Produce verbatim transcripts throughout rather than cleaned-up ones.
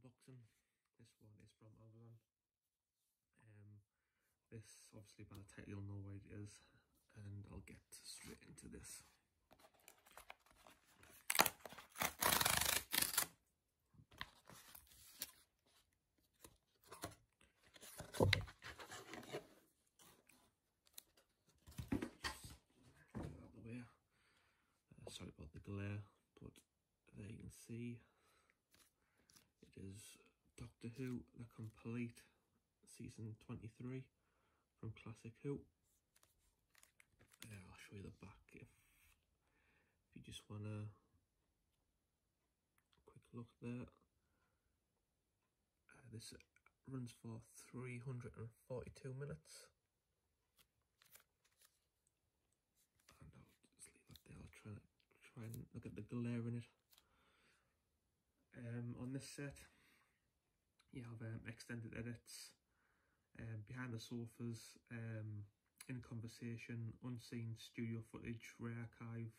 unboxing. This one is from Overland. Um, this, obviously by the title you'll know what it is, and I'll get straight into this. Uh, sorry about the glare, but there you can see it is Doctor Who, the complete season twenty-three from Classic Who. Uh, I'll show you the back if, if you just want a quick look there. Uh, this runs for three hundred forty-two minutes. And I'll just leave that there. I'll try, try and look at the glare in it. Um, on this set, you have um, extended edits, um, behind the sofas, um, in conversation, unseen studio footage, rare archive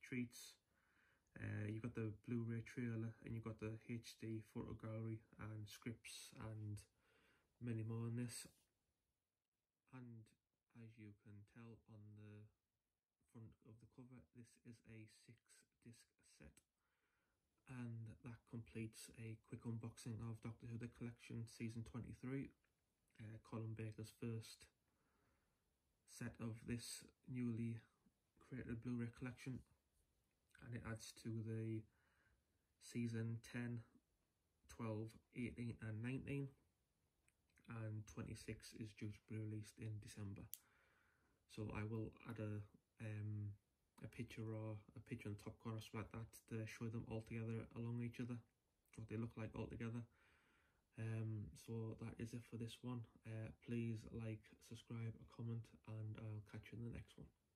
treats. Uh, you've got the Blu-ray trailer, and you've got the H D photo gallery and scripts and many more in this. And as you can tell on the front of the cover, this is a six disc set. And that completes a quick unboxing of Doctor Who The Collection Season twenty-three. Uh, Colin Baker's first set of this newly created Blu-ray collection. And it adds to the season ten, twelve, eighteen and nineteen. And twenty-six is due to be released in December. So I will add a um, a picture or a picture on the top corner or something like that to show them all together along each other, what they look like all together. Um, so that is it for this one. Uh, please like, subscribe, comment, and I'll catch you in the next one.